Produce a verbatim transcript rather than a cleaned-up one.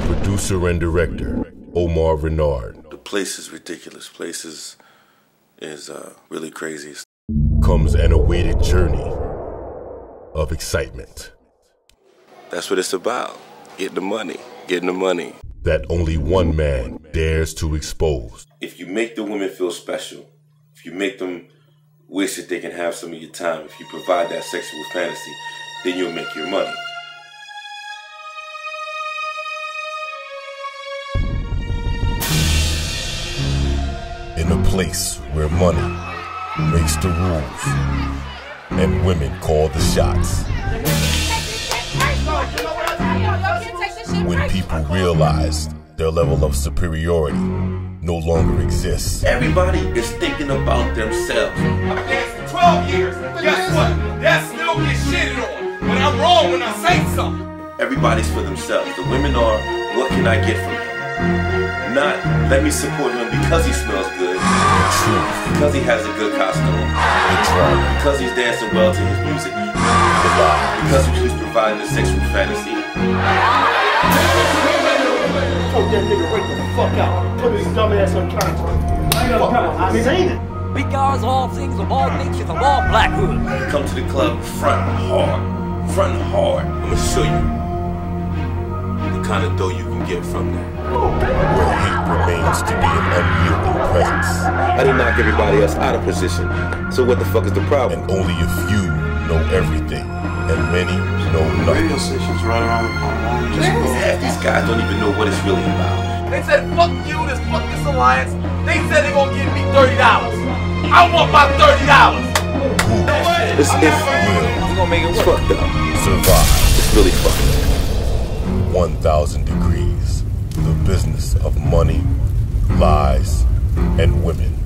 from producer and director Omar Renard. The place is ridiculous. Place is, is uh, really crazy. Comes an awaited journey of excitement. That's what it's about. Getting the money. Getting the money. That only one man dares to expose. If you make the women feel special, if you make them wish that they can have some of your time, if you provide that sexual fantasy, then you'll make your money. In a place where money makes the rules and women call the shots. When people realized their level of superiority no longer exists. Everybody is thinking about themselves. I've danced for twelve years. Guess what? That still gets shitted on. But I'm wrong when I say something. Everybody's for themselves. The women are, what can I get from him? Not, let me support him because he smells good. The truth. Because he has a good costume. The drama. Because he's dancing well to his music. The lie. Because he's providing a sexual fantasy. Fuck that nigga right the fuck out. Put his dumb ass on contract. I got power. I seen it. Because all things of all natures of all blackhood. Come to the club, front hard. Front hard. I'm gonna show you the kind of dough you can get from that. Where hate remains to be an unyielding presence. I didn't knock everybody else out of position. So what the fuck is the problem? And only a few know everything. And many know nothing. Radio stations right around the corner. Just half these guys don't even know what it's really about. They said, fuck you, this fuck this alliance. They said they gonna give me thirty dollars. I want my thirty dollars. It's, it's, it's gonna make it work. Fucked up. Survive. It's really fucked up. one thousand degrees. The business of money, lies, and women.